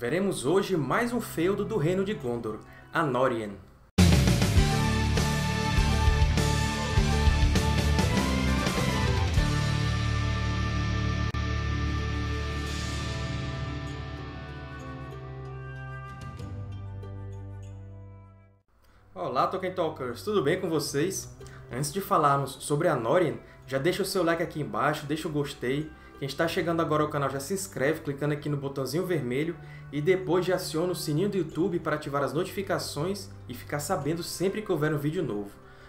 Veremos hoje mais um feudo do reino de Gondor, Anórien. Olá, Tolkien Talkers! Tudo bem com vocês? Antes de falarmos sobre Anórien, já deixa o seu like aqui embaixo, deixa o gostei. Quem está chegando agora ao canal já se inscreve clicando aqui no botãozinho vermelho e depois já aciona o sininho do YouTube para ativar as notificações e ficar sabendo sempre que houver um vídeo novo.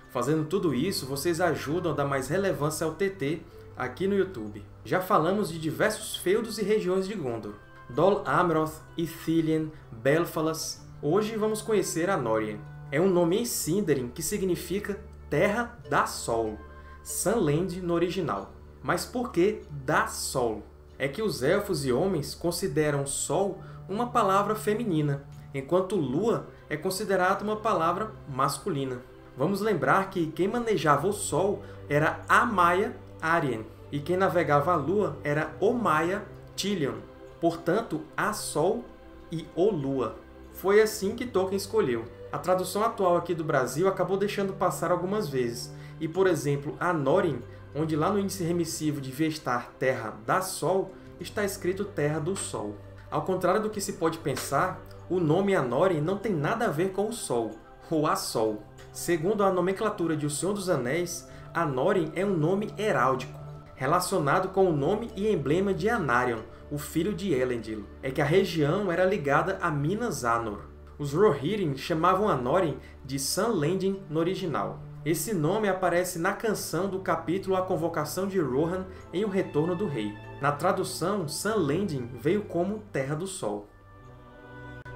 Fazendo tudo isso, vocês ajudam a dar mais relevância ao TT aqui no YouTube. Já falamos de diversos feudos e regiões de Gondor. Dol Amroth, Ithilien, Belfalas. Hoje vamos conhecer Anórien. É um nome em Sindarin que significa Terra da Sol, Sunlending no original. Mas por que da Sol? É que os elfos e homens consideram Sol uma palavra feminina, enquanto Lua é considerada uma palavra masculina. Vamos lembrar que quem manejava o Sol era a Maia Arien, e quem navegava a Lua era o Maia Tilion, portanto, a Sol e o Lua. Foi assim que Tolkien escolheu. A tradução atual aqui do Brasil acabou deixando passar algumas vezes, e, por exemplo, Anórien, onde lá no índice remissivo devia estar Terra da Sol, está escrito Terra do Sol. Ao contrário do que se pode pensar, o nome Anórien não tem nada a ver com o Sol, ou a Sol. Segundo a nomenclatura de O Senhor dos Anéis, Anórien é um nome heráldico, relacionado com o nome e emblema de Anárion, o filho de Elendil. É que a região era ligada a Minas Anor. Os Rohirrim chamavam Anórien de Sunlending no original. Esse nome aparece na canção do capítulo A Convocação de Rohan em O Retorno do Rei. Na tradução, Sunlending veio como Terra do Sol.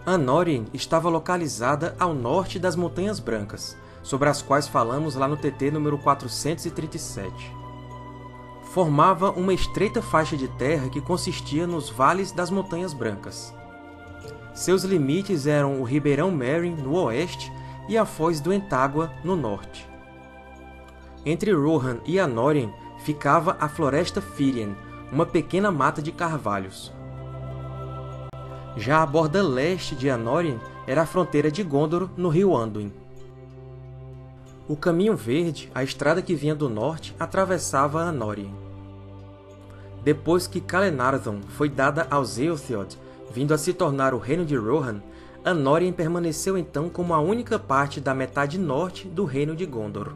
Anórien estava localizada ao norte das Montanhas Brancas, sobre as quais falamos lá no TT número 437. Formava uma estreita faixa de terra que consistia nos vales das Montanhas Brancas. Seus limites eram o Ribeirão Merin, no oeste, e a foz do Entágua, no norte. Entre Rohan e Anórien ficava a Floresta Firien, uma pequena mata de carvalhos. Já a borda leste de Anórien era a fronteira de Gondor, no rio Anduin. O Caminho Verde, a estrada que vinha do norte, atravessava Anórien. Depois que Calenarthon foi dada aos Eothiod, vindo a se tornar o reino de Rohan, Anórien permaneceu então como a única parte da metade norte do reino de Gondor.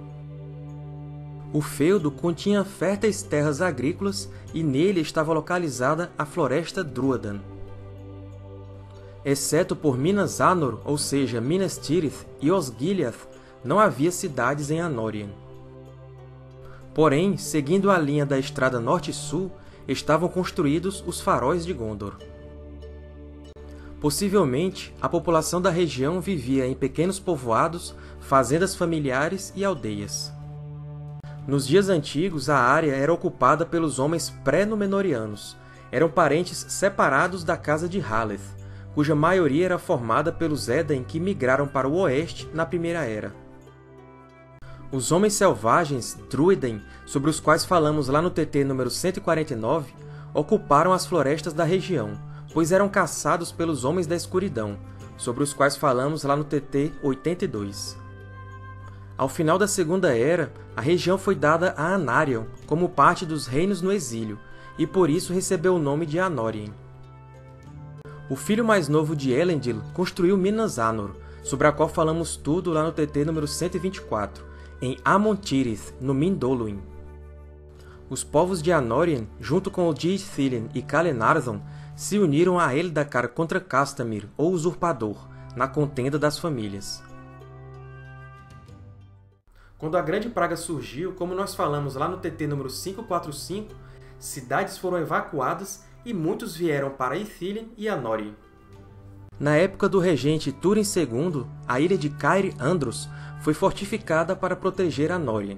O feudo continha férteis terras agrícolas e nele estava localizada a Floresta Drúadan. Exceto por Minas Anor, ou seja, Minas Tirith e Osgiliath, não havia cidades em Anórien. Porém, seguindo a linha da estrada norte-sul, estavam construídos os Faróis de Gondor. Possivelmente, a população da região vivia em pequenos povoados, fazendas familiares e aldeias. Nos dias antigos, a área era ocupada pelos homens pré-Númenóreanos. Eram parentes separados da casa de Haleth, cuja maioria era formada pelos Éden que migraram para o oeste na Primeira Era. Os homens selvagens, Druiden, sobre os quais falamos lá no TT número 149, ocuparam as florestas da região, pois eram caçados pelos Homens da Escuridão, sobre os quais falamos lá no TT 82. Ao final da Segunda Era, a região foi dada a Anárion como parte dos Reinos no Exílio, e por isso recebeu o nome de Anórien. O filho mais novo de Elendil construiu Minas Anor, sobre a qual falamos tudo lá no TT número 124, em Amon Tirith, no Mindoluin. Os povos de Anórien, junto com o de Ithilien e Calenarthon, se uniram a Eldacar contra Castamir, ou Usurpador, na contenda das famílias. Quando a Grande Praga surgiu, como nós falamos lá no TT número 545, cidades foram evacuadas e muitos vieram para Ithilien e Anórien. Na época do regente Túrin II, a ilha de Cair Andros foi fortificada para proteger Anórien.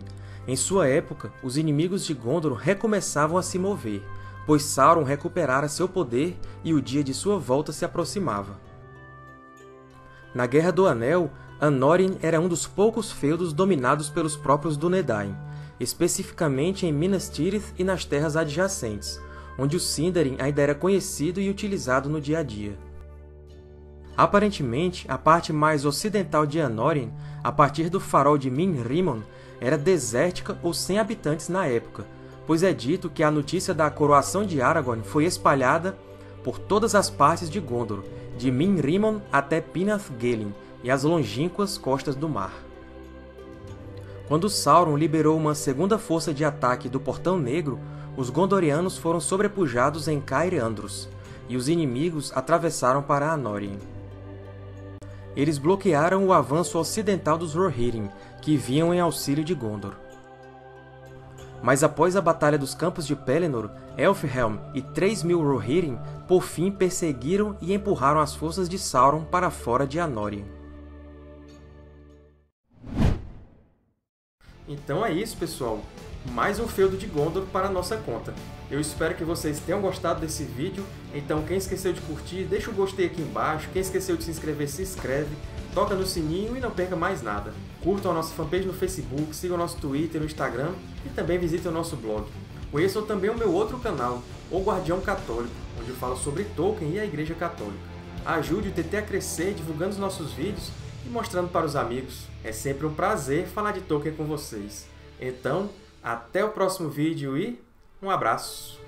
Em sua época, os inimigos de Gondor recomeçavam a se mover, pois Sauron recuperara seu poder e o dia de sua volta se aproximava. Na Guerra do Anel, Anórien era um dos poucos feudos dominados pelos próprios Dúnedain, especificamente em Minas Tirith e nas terras adjacentes, onde o Sindarin ainda era conhecido e utilizado no dia a dia. Aparentemente, a parte mais ocidental de Anórien, a partir do farol de Minrimmon, era desértica ou sem habitantes na época, pois é dito que a notícia da coroação de Aragorn foi espalhada por todas as partes de Gondor, de Minrimmon até Pinath Gelin e as longínquas costas do mar. Quando Sauron liberou uma segunda força de ataque do Portão Negro, os gondorianos foram sobrepujados em Cair Andros, e os inimigos atravessaram para Anórien. Eles bloquearam o avanço ocidental dos Rohirrim, que vinham em auxílio de Gondor. Mas após a Batalha dos Campos de Pelennor, Elfhelm e 3.000 Rohirrim por fim perseguiram e empurraram as forças de Sauron para fora de Anórien. Então é isso, pessoal! Mais um feudo de Gondor para a nossa conta. Eu espero que vocês tenham gostado desse vídeo, então quem esqueceu de curtir, deixa o gostei aqui embaixo, quem esqueceu de se inscrever, se inscreve, toca no sininho e não perca mais nada. Curtam a nossa fanpage no Facebook, sigam o nosso Twitter, o Instagram e também visitem o nosso blog. Conheçam também o meu outro canal, O Guardião Católico, onde eu falo sobre Tolkien e a Igreja Católica. Ajude o TT a crescer divulgando os nossos vídeos e mostrando para os amigos. É sempre um prazer falar de Tolkien com vocês. Então, até o próximo vídeo e um abraço!